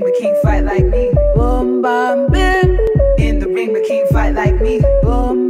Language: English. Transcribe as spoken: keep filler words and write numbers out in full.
ring, but can't fight like me. Boom, bam, bam. In the ring, but can't fight like me. Boom.